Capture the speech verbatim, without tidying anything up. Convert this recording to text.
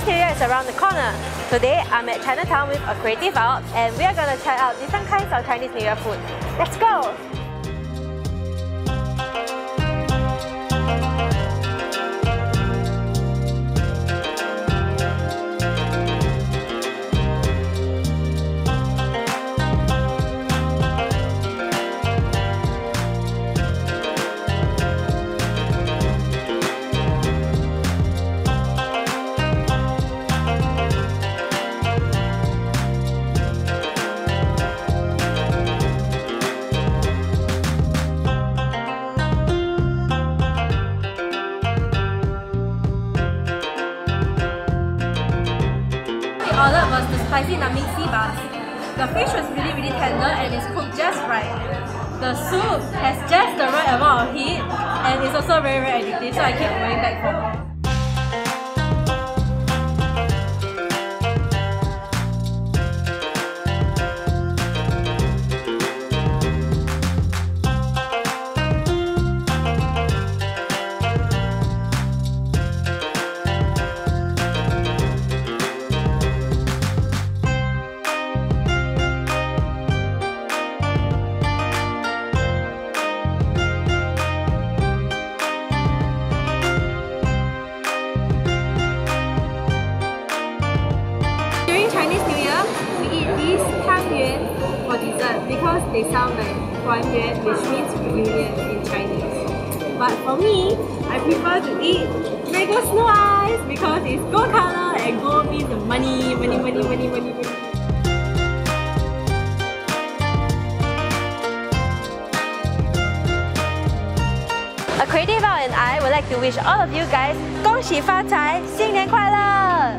This area is around the corner. Today, I'm at Chinatown with acreative alt, and we are going to try out different kinds of Chinese New Year food. Let's go! Ordered was the spicy nami sibas. The fish was really really tender and it's cooked just right. The soup has just the right amount of heat and it's also very very addictive, so I keep going back for more. Chinese New Year, we eat these tang yuan for dessert because they sound like huan yuan, which means reunion in Chinese. But for me, I prefer to eat mango snow ice because it's gold color and gold means money, money, money, money, money, money. acreative alt and I would like to wish all of you guys 恭喜发财，新年快乐！